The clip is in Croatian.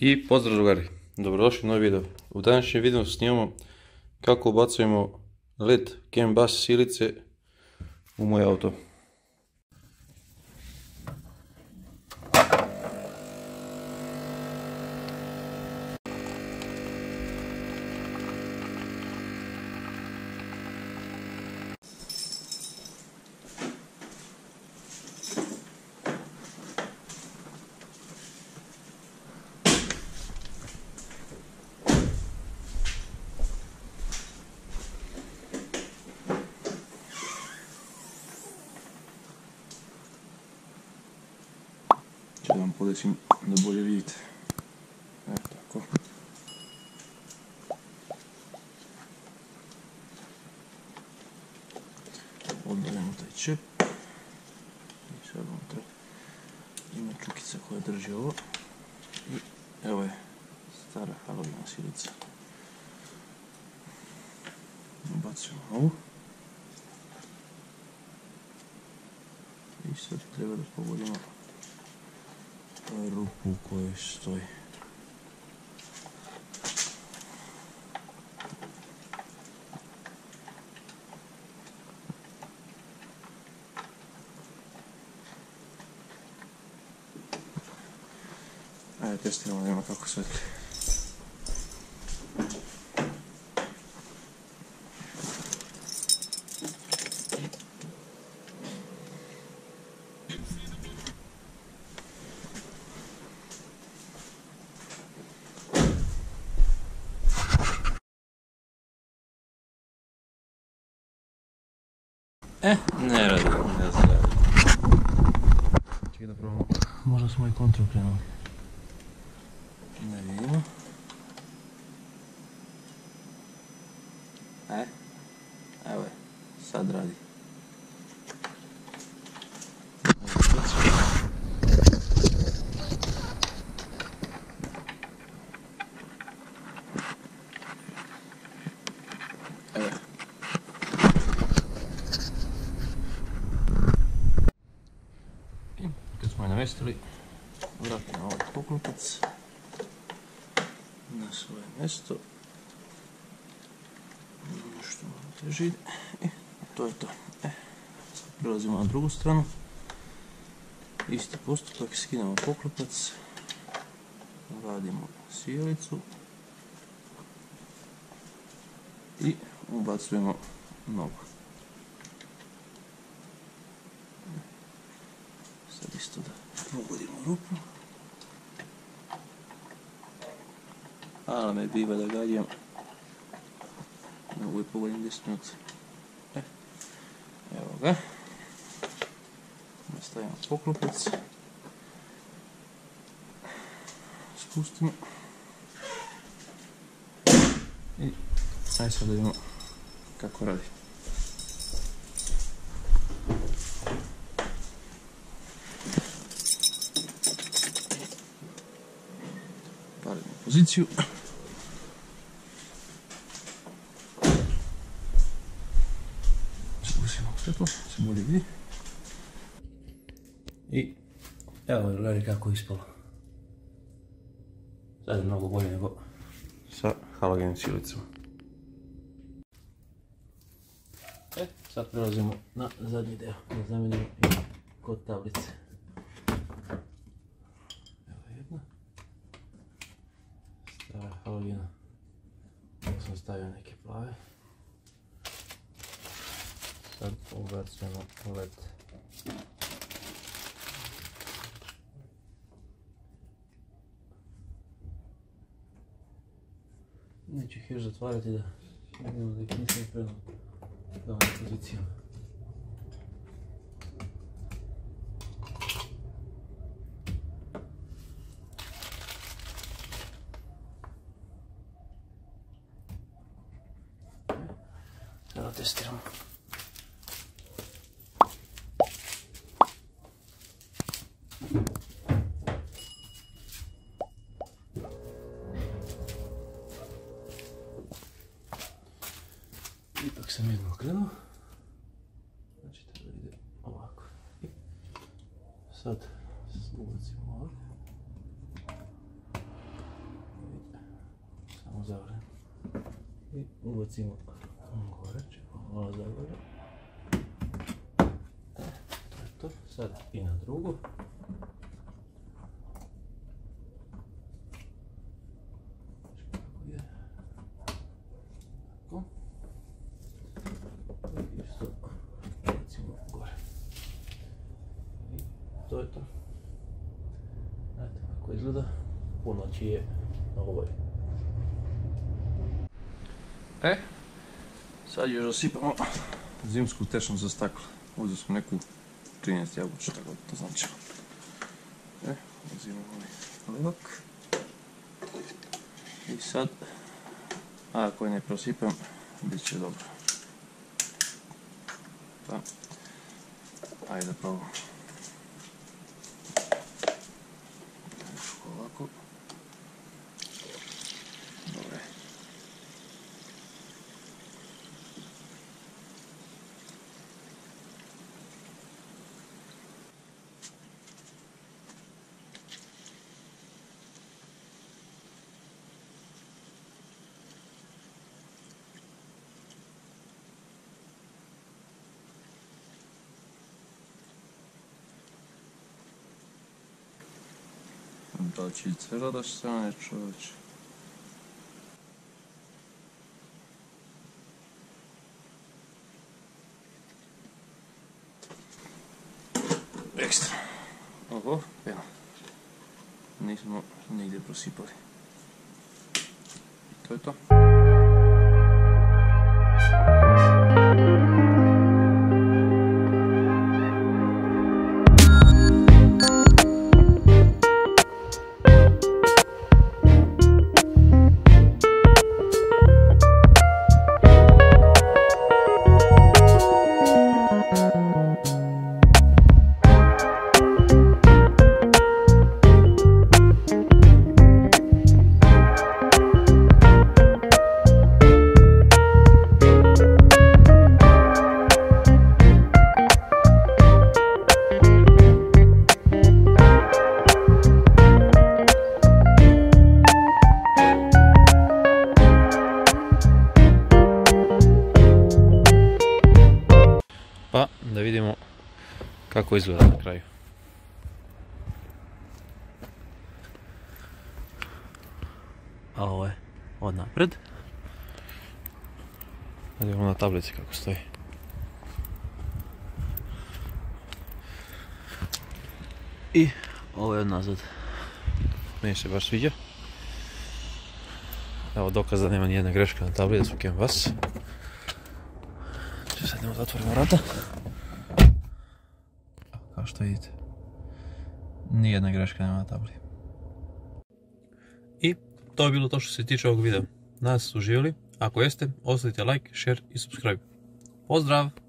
I pozdrav drugari, dobrodošli u novi video. U današnjem videu snimamo kako ubacujemo LED CAN bus silice u moj auto. Da vam podesim da bolje vidite. Evo tako. Odbavimo taj čep. I sad unutra ima čukica koja drži ovo. I evo je stara halogena silica. Ubacujemo ovu. I sad treba da pogodimo rupu u kojoj stoji. Ajde, testiramo da ima kako svetli. Ne radi, ne znam. Čekaj da probamo. Možda smo i kontru krenuli. Ne vidimo. Evo je, sad radi. Namestili, vratimo ovaj poklopac na svoje mjesto, što malo teže ide, i to je to. Sad prelazimo na drugu stranu, isti postupak, skinemo poklopac, vadimo sijalicu i ubacujemo novu. Sad isto da pogodimo rupu. Ali me biva da gađam. Mogu i pogodim 10 minuta. Evo ga. Stavimo poklopac. Spustimo. I aj sad da vidimo kako radi. Poziciju. Spustimo svetlo, se bolje vidi. I evo gledaj kako je ispalo. Sad je mnogo bolje nego sa halogenim silicama. Sad prelazimo na zadnji deo, da zamenimo kod tablice. Halogena. Ovo sam stavio neke plave. Sad ubacujemo LED. Neću ih još zatvarati da vidimo da ih nisam predao na ovim pozicijama. Da testiramo. Ipak sam jedno okrenuo. Znači treba ide ovako. Sad ubacimo ovdje. загоре. И убацим горе, чекамо загоре. Трактор, sada i na drugu. To je to. Znate kako izgleda, po noći je ovaj. Sad još osipamo zimsku tečnu za staklo. Uzeli smo neku 13 jabuču, tako da to značimo. Uzimamo ovaj levak. I sad, ako je ne prosipam, bit će dobro. Pa, ajde da probamo. Da će i cera da stane, čovječe. Ekstra. Ovo, pena. Nismo nigdje prosipali. I to je to. Da vidimo kako izgleda na kraju. A ovo je od napred. Da vidimo na tablici kako stoji. I ovo je od nazad. Meni se baš sviđa. Evo dokaz da nema nijedna greška na tabli, da su CAN bus. Sad idemo da otvorimo vrata. Kao što vidite, nijedna greška nema na tabli. I to je bilo to što se tiče ovog videa. Nadam se da ste uživali. Ako jeste, ostavite like, share i subscribe. Pozdrav!